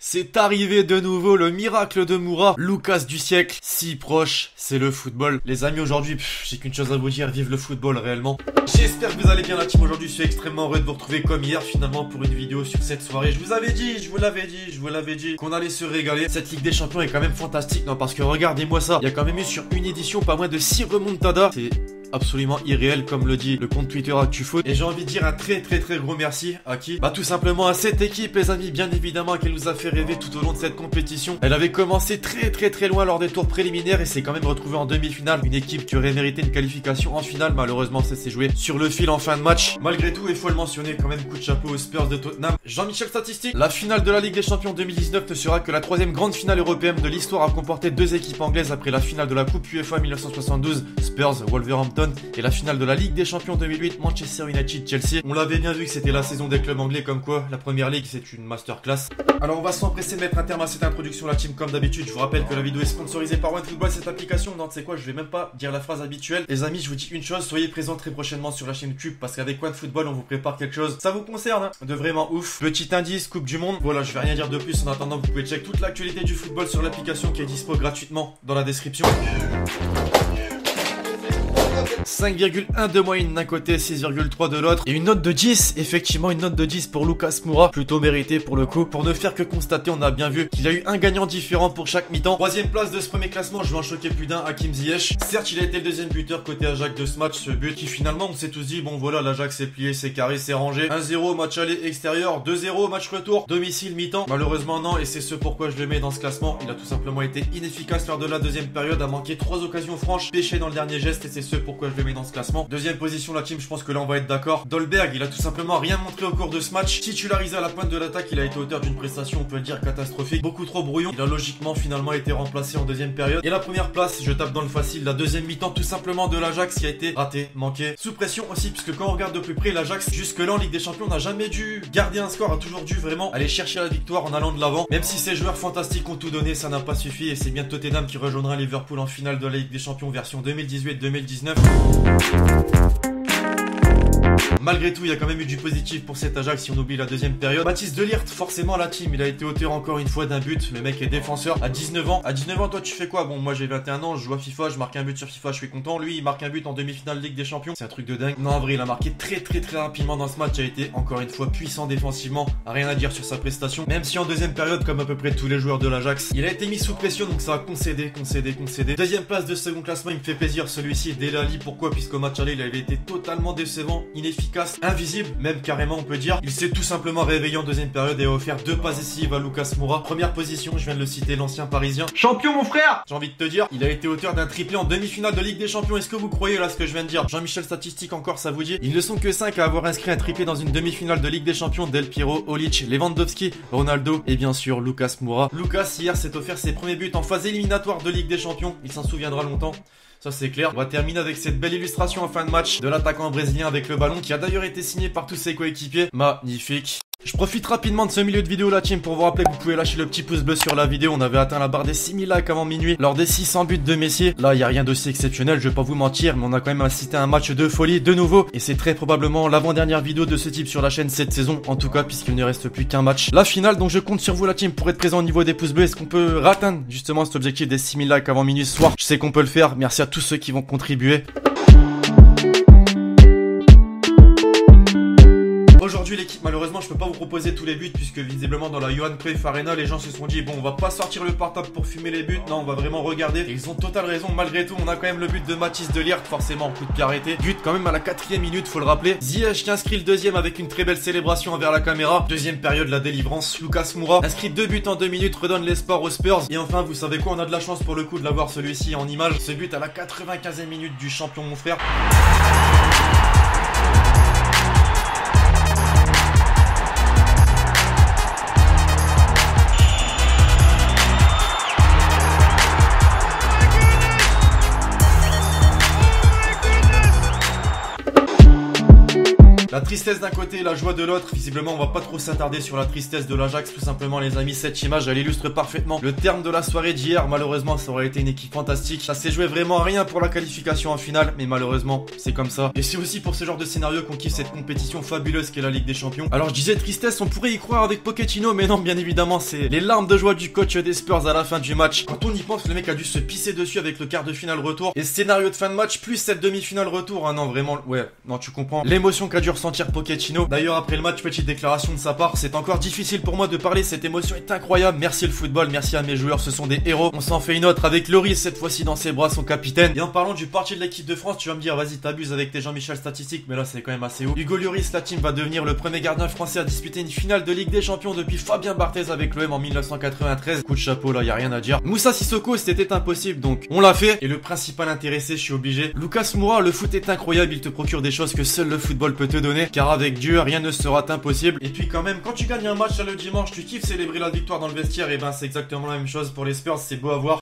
C'est arrivé de nouveau, le miracle de Moura, Lucas du siècle, si proche, c'est le football. Les amis, aujourd'hui, j'ai qu'une chose à vous dire, vive le football réellement. J'espère que vous allez bien la team, aujourd'hui je suis extrêmement heureux de vous retrouver comme hier finalement pour une vidéo sur cette soirée. Je vous l'avais dit qu'on allait se régaler. Cette Ligue des Champions est quand même fantastique, non, parce que regardez-moi ça, il y a quand même eu sur une édition pas moins de 6 remontadas. C'est absolument irréel, comme le dit le compte Twitter ActuFoot. Et j'ai envie de dire un très gros merci à qui? Bah tout simplement à cette équipe les amis, bien évidemment, qu'elle nous a fait rêver tout au long de cette compétition. Elle avait commencé très loin lors des tours préliminaires et s'est quand même retrouvée en demi-finale. Une équipe qui aurait mérité une qualification en finale, malheureusement ça s'est joué sur le fil en fin de match. Malgré tout, il faut le mentionner quand même, coup de chapeau aux Spurs de Tottenham. Jean-Michel Statistique, la finale de la Ligue des Champions 2019 ne sera que la troisième grande finale européenne de l'histoire à comporter deux équipes anglaises après la finale de la Coupe UEFA 1972, Spurs, Wolverhampton, et la finale de la Ligue des Champions 2008, Manchester United, Chelsea. On l'avait bien vu que c'était la saison des clubs anglais, comme quoi la première ligue c'est une masterclass. Alors on va s'empresser de mettre un terme à cette introduction la team, comme d'habitude. Je vous rappelle que la vidéo est sponsorisée par OneFootball, cette application. Non, tu sais quoi, je vais même pas dire la phrase habituelle. Les amis, je vous dis une chose, soyez présents très prochainement sur la chaîne Cube, parce qu'avec OneFootball on vous prépare quelque chose, ça vous concerne hein, de vraiment ouf. Petit indice, Coupe du Monde. Voilà, je vais rien dire de plus. En attendant, vous pouvez check toute l'actualité du football sur l'application qui est dispo gratuitement dans la description. 5,1 de moyenne d'un côté, 6,3 de l'autre, et une note de 10, effectivement une note de 10 pour Lucas Moura, plutôt méritée pour le coup. Pour ne faire que constater, on a bien vu qu'il y a eu un gagnant différent pour chaque mi-temps. Troisième place de ce premier classement, je vais en choquer plus d'un, Hakim Ziyech. Certes, il a été le deuxième buteur côté Ajax de ce match, ce but qui finalement, on s'est tous dit, bon voilà, l'Ajax s'est plié, c'est carré, c'est rangé. 1-0 match aller extérieur, 2-0 match retour, domicile mi-temps. Malheureusement non, et c'est ce pourquoi je le mets dans ce classement, il a tout simplement été inefficace lors de la deuxième période, a manqué 3 occasions franches, pêché dans le dernier geste, et c'est ce pourquoi je le mets dans ce classement. Deuxième position la team, je pense que là on va être d'accord. Dolberg, il a tout simplement rien montré au cours de ce match. Titularisé à la pointe de l'attaque, il a été auteur d'une prestation, on peut le dire, catastrophique. Beaucoup trop brouillon. Il a logiquement finalement été remplacé en deuxième période. Et la première place, je tape dans le facile, la deuxième mi-temps tout simplement de l'Ajax qui a été ratée, manquée. Sous pression aussi, puisque quand on regarde de plus près, l'Ajax jusque-là en Ligue des Champions n'a jamais dû garder un score, a toujours dû vraiment aller chercher la victoire en allant de l'avant. Même si ces joueurs fantastiques ont tout donné, ça n'a pas suffi. Et c'est bien Tottenham qui rejoindra Liverpool en finale de la Ligue des Champions version 2018-2019. Malgré tout, il y a quand même eu du positif pour cet Ajax si on oublie la deuxième période. Matthijs de Ligt, forcément la team, il a été auteur encore une fois d'un but. Le mec est défenseur à 19 ans. À 19 ans, toi tu fais quoi? Bon, moi j'ai 21 ans, je joue à FIFA, je marque un but sur FIFA, je suis content. Lui, il marque un but en demi-finale Ligue des Champions. C'est un truc de dingue. Non, en vrai, il a marqué très rapidement dans ce match. Il a été encore une fois puissant défensivement. Rien à dire sur sa prestation. Même si en deuxième période, comme à peu près tous les joueurs de l'Ajax, il a été mis sous pression, donc ça a concédé. Deuxième place de second classement, il me fait plaisir celui-ci, Delali. Pourquoi? Puisqu'au match aller, il avait été totalement décevant, inefficace, invisible, même carrément on peut dire. Il s'est tout simplement réveillé en deuxième période et a offert 2 passes décisives à Lucas Moura. Première position, je viens de le citer, l'ancien parisien. Champion mon frère! J'ai envie de te dire, il a été auteur d'un triplé en demi-finale de Ligue des Champions. Est-ce que vous croyez là ce que je viens de dire? Jean-Michel Statistique encore, ça vous dit? Ils ne sont que 5 à avoir inscrit un triplé dans une demi-finale de Ligue des Champions. Del Piero, Olic, Lewandowski, Ronaldo et bien sûr Lucas Moura. Lucas hier s'est offert ses premiers buts en phase éliminatoire de Ligue des Champions. Il s'en souviendra longtemps. Ça c'est clair. On va terminer avec cette belle illustration en fin de match de l'attaquant brésilien avec le ballon qui a d'ailleurs été signé par tous ses coéquipiers. Magnifique. Je profite rapidement de ce milieu de vidéo la team pour vous rappeler que vous pouvez lâcher le petit pouce bleu sur la vidéo. On avait atteint la barre des 6000 likes avant minuit lors des 600 buts de Messi. Là il n'y a rien d'aussi exceptionnel, je vais pas vous mentir, mais on a quand même assisté à un match de folie de nouveau. Et c'est très probablement l'avant-dernière vidéo de ce type sur la chaîne cette saison, en tout cas puisqu'il ne reste plus qu'un match, la finale. Donc je compte sur vous la team pour être présent au niveau des pouces bleus. Est-ce qu'on peut atteindre justement cet objectif des 6000 likes avant minuit ce soir? Je sais qu'on peut le faire, merci à tous ceux qui vont contribuer. Aujourd'hui l'équipe, malheureusement je peux pas vous proposer tous les buts puisque visiblement dans la Johan Cruijff Arena les gens se sont dit bon on va pas sortir le portable pour fumer les buts, non on va vraiment regarder. Et ils ont totale raison. Malgré tout, on a quand même le but de Matthijs de Ligt, forcément coup de pied arrêté, but quand même à la 4ème minute, faut le rappeler. Ziyech qui inscrit le deuxième avec une très belle célébration envers la caméra. Deuxième période, la délivrance, Lucas Moura inscrit 2 buts en 2 minutes, redonne l'espoir aux Spurs. Et enfin vous savez quoi, on a de la chance pour le coup de l'avoir celui-ci en image, ce but à la 95ème minute du champion mon frère. La La tristesse d'un côté, la joie de l'autre. Visiblement, on va pas trop s'attarder sur la tristesse de l'Ajax, tout simplement les amis. Cette image, elle illustre parfaitement le terme de la soirée d'hier. Malheureusement, ça aurait été une équipe fantastique. Ça s'est joué vraiment à rien pour la qualification en finale, mais malheureusement, c'est comme ça. Et c'est aussi pour ce genre de scénario qu'on kiffe cette compétition fabuleuse qu'est la Ligue des Champions. Alors je disais tristesse, on pourrait y croire avec Pochettino, mais non, bien évidemment, c'est les larmes de joie du coach des Spurs à la fin du match. Quand on y pense, le mec a dû se pisser dessus avec le quart de finale retour et scénario de fin de match plus cette demi-finale retour. Ah non, vraiment, ouais, non, tu comprends l'émotion qu'a dû ressentir Pochettino. D'ailleurs, après le match, petite déclaration de sa part: c'est encore difficile pour moi de parler, cette émotion est incroyable. Merci le football, merci à mes joueurs, ce sont des héros. On s'en fait une autre avec Lloris, cette fois-ci dans ses bras, son capitaine. Et en parlant du parti de l'équipe de France, tu vas me dire, vas-y, t'abuses avec tes Jean-Michel Statistique, mais là, c'est quand même assez haut. Hugo Lloris, la team va devenir le premier gardien français à disputer une finale de Ligue des Champions depuis Fabien Barthez avec l'OM en 1993. Coup de chapeau, là, y a rien à dire. Moussa Sissoko, c'était impossible, donc on l'a fait. Et le principal intéressé, je suis obligé. Lucas Moura, le foot est incroyable, il te procure des choses que seul le football peut te donner, car avec Dieu, rien ne sera impossible. Et puis quand même, quand tu gagnes un match là, le dimanche, tu kiffes célébrer la victoire dans le vestiaire, et ben c'est exactement la même chose pour les Spurs, c'est beau à voir.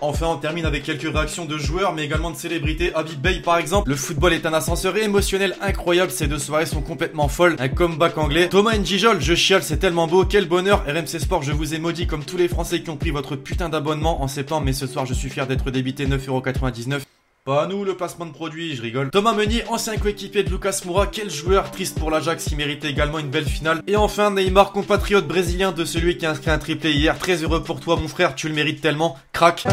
Enfin, on termine avec quelques réactions de joueurs, mais également de célébrités. Habib Bey, par exemple. Le football est un ascenseur émotionnel incroyable. Ces deux soirées sont complètement folles. Un comeback anglais. Thomas Ndijol, je chiale, c'est tellement beau. Quel bonheur. RMC Sport, je vous ai maudit comme tous les Français qui ont pris votre putain d'abonnement en septembre. Mais ce soir, je suis fier d'être débité 9,99 €. Pas à nous le placement de produit, je rigole. Thomas Meunier, ancien coéquipier de Lucas Moura, quel joueur, triste pour l'Ajax, il méritait également une belle finale. Et enfin Neymar, compatriote brésilien de celui qui a inscrit un triplé hier, très heureux pour toi mon frère, tu le mérites tellement, crac.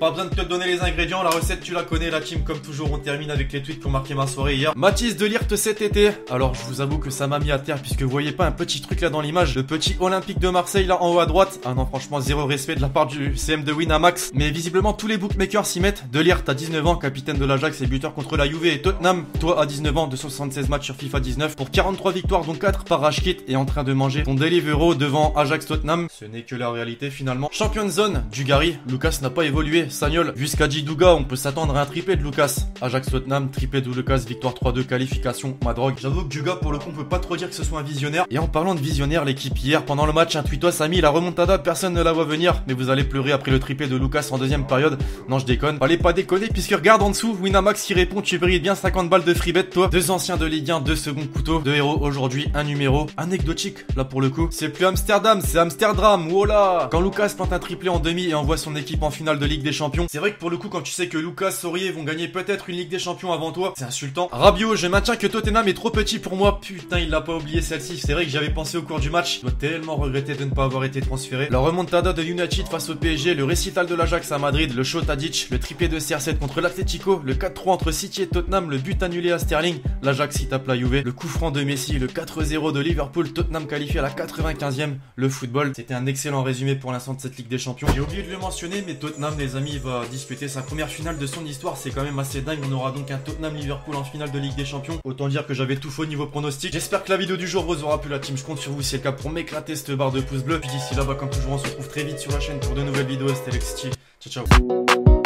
Pas besoin de te donner les ingrédients, la recette tu la connais, la team comme toujours. On termine avec les tweets qui ont marqué ma soirée hier. Matthijs de Ligt cet été, alors je vous avoue que ça m'a mis à terre puisque vous voyez pas un petit truc là dans l'image, le petit Olympique de Marseille là en haut à droite. Ah non franchement zéro respect de la part du CM de Winamax, mais visiblement tous les bookmakers s'y mettent. De Ligt à 19 ans, capitaine de l'Ajax et buteur contre la Juve et Tottenham. Toi à 19 ans, 276 matchs sur FIFA 19 pour 43 victoires dont 4 par rashkit et en train de manger ton Deliveroo devant Ajax Tottenham. Ce n'est que la réalité finalement. Champion de zone, Dugarry, Lucas n'a pas évolué. Sagnol, jusqu'à Didouga, on peut s'attendre à un triplé de Lucas. Ajax Tottenham, triplé de Lucas, victoire 3-2, qualification, Madrog. J'avoue que Dugarry, pour le coup, on peut pas trop dire que ce soit un visionnaire. Et en parlant de visionnaire, l'équipe hier, pendant le match, un tweetos a mis la remontada, personne ne la voit venir. Mais vous allez pleurer après le triplé de Lucas en deuxième période. Non, je déconne. Fallait pas déconner, puisque regarde en dessous, Winamax qui répond, tu brilles bien 50 balles de free bet, toi. Deux anciens de Ligue 1, deux seconds couteaux, deux héros aujourd'hui, un numéro. Anecdotique, là pour le coup. C'est plus Amsterdam, c'est Amsterdam, voilà. Quand Lucas plante un triplé en demi et envoie son équipe en finale de Ligue des Champions, Champions. C'est vrai que pour le coup, quand tu sais que Lucas, Aurier vont gagner peut-être une Ligue des Champions avant toi, c'est insultant. Rabiot, je maintiens que Tottenham est trop petit pour moi. Putain, il l'a pas oublié celle-ci. C'est vrai que j'avais pensé au cours du match. Je dois tellement regretter de ne pas avoir été transféré. La remontada de United face au PSG, le récital de l'Ajax à Madrid, le show Tadić, le triplé de CR7 contre l'Atlético, le 4-3 entre City et Tottenham, le but annulé à Sterling, l'Ajax qui tape la Juve, le coup franc de Messi, le 4-0 de Liverpool, Tottenham qualifié à la 95e, le football. C'était un excellent résumé pour l'instant de cette Ligue des Champions. J'ai oublié de le mentionner, mais Tottenham, les amis, va disputer sa première finale de son histoire. C'est quand même assez dingue. On aura donc un Tottenham-Liverpool en finale de Ligue des Champions. Autant dire que j'avais tout faux niveau pronostic. J'espère que la vidéo du jour vous aura plu, la team. Je compte sur vous, c'est le cas, pour m'éclater cette barre de pouces bleus. Puis d'ici là, bah, comme toujours, on se retrouve très vite sur la chaîne pour de nouvelles vidéos. C'était Lexity. Ciao, ciao.